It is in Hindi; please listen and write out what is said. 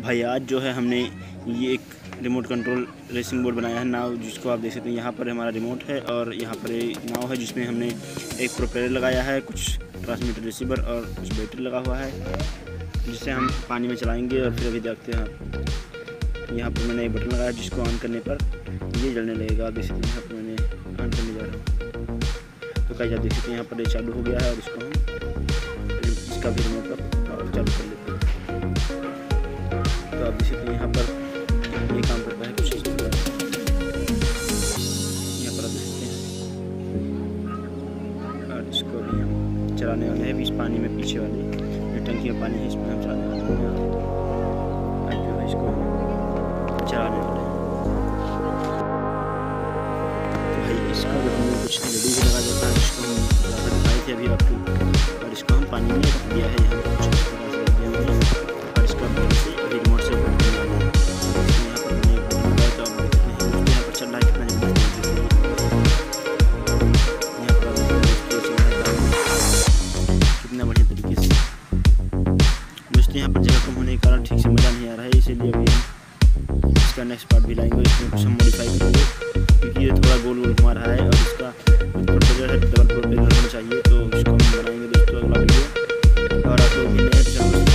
तो भाई आज जो है हमने ये एक रिमोट कंट्रोल रेसिंग बोर्ड बनाया है नाव, जिसको आप देख सकते हैं। यहाँ पर हमारा रिमोट है और यहाँ पर नाव है जिसमें हमने एक प्रोपेलर लगाया है, कुछ ट्रांसमीटर रिसीवर और कुछ बैटरी लगा हुआ है, जिससे हम पानी में चलाएंगे। और फिर अभी देखते हैं, यहाँ पर मैंने एक बटन लगाया जिसको ऑन करने पर ये जलने लगेगा। आप देख सकते हैं यहाँ पर मैंने ऑन करने जा रहा हूँ, तो कहीं आप देख सकते हैं यहाँ पर ये चालू हो गया है और इसको हम इसका भी रिमोट पर चालू कर लेते हैं। तो आप देख सकते हैं यहाँ पर ये काम करता है, कुछ यहाँ पर आप देख सकते हैं। और इसको भी हम चलाने वाले हैं, इस पानी में पीछे वाली जो टंकी में पानी है इसमें हम चलाने वाले हैं। अब जो है इसको चलाने वाले हैं। तो भाई इसको जो हमने कुछ लड़ी भी लगा देता है, इसको हम दिखाए थे अभी आपको, और इसको हम पानी में रख दिया है। यहाँ पर इसका यहाँ पर जगह कम होने के कारण ठीक से मज़ा नहीं आ रहा है, इसीलिए अभी इसका नेक्स्ट पार्ट भी लाएंगे। इसमें कुछ हम मॉडिफाई करेंगे क्योंकि ये थोड़ा गोल गोल घुमा रहा है और इसका प्रोपेलर है डबल प्रोपेलर होना चाहिए, तो उसको हम बनाएंगे दोस्तों अगला वीडियो। और आप लोग